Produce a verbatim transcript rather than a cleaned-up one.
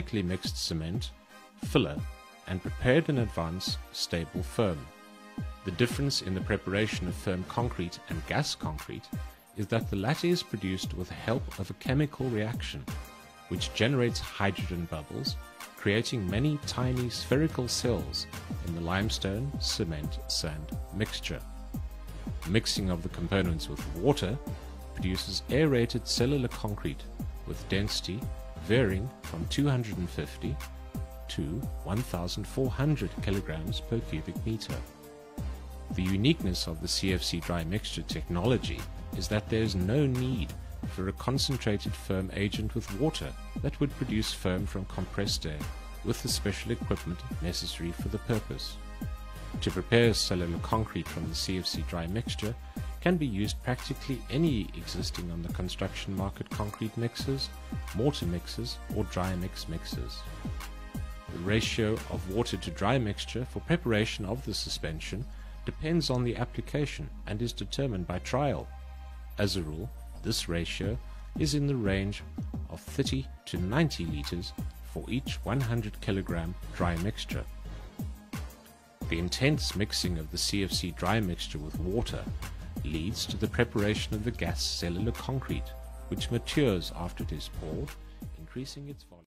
mechanically mixed cement, filler, and prepared in advance, stable firm. The difference in the preparation of firm concrete and gas concrete is that the latter is produced with the help of a chemical reaction, which generates hydrogen bubbles, creating many tiny spherical cells in the limestone, cement, sand mixture. Mixing of the components with water produces aerated cellular concrete with density varying from two hundred fifty to one thousand four hundred kilograms per cubic meter. The uniqueness of the C F C dry mixture technology is that there is no need for a concentrated firm agent with water that would produce firm from compressed air with the special equipment necessary for the purpose. To prepare cellular concrete from the C F C dry mixture can be used practically any existing on the construction market concrete mixers, mortar mixers or dry mix mixers. The ratio of water to dry mixture for preparation of the suspension depends on the application and is determined by trial. As a rule, this ratio is in the range of thirty to ninety liters for each one hundred kilogram dry mixture. The intense mixing of the C F C dry mixture with water leads to the preparation of the gas cellular concrete, which matures after it is poured, increasing its volume.